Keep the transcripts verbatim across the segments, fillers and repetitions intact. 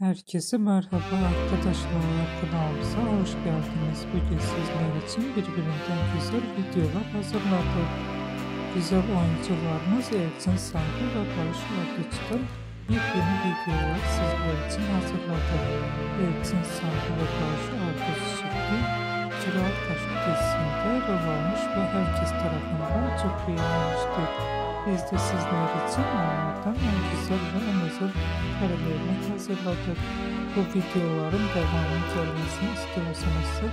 Herkese merhaba arkadaşlar, kanalımıza hoş geldiniz. Bugün sizler için birbirinden güzel videolar hazırladık. Güzel oyuncularımız Elçin Sangu ve Barış Orduç'tan yepyeni videolar sizler için hazırladık. Elçin Sangu ve Barış Orduç çifti Çırağı Taşı dizisinde rol almış ve herkes tarafından çok beğenilmiştir. Biz de sizler için onlardan en güzel ve en özel karelerini hazırladık. Bu videoların devamı gelmesini istiyorsanızsa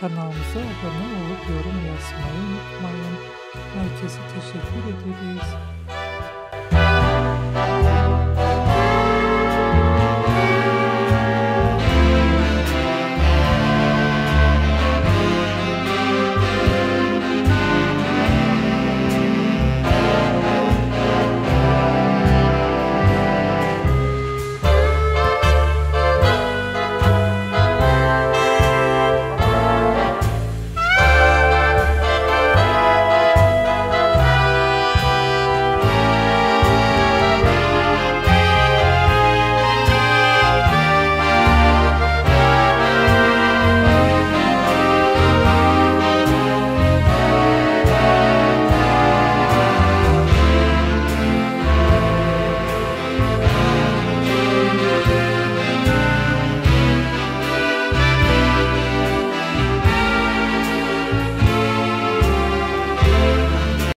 kanalımıza abone olup yorum yazmayı unutmayın. Herkese teşekkür ederiz.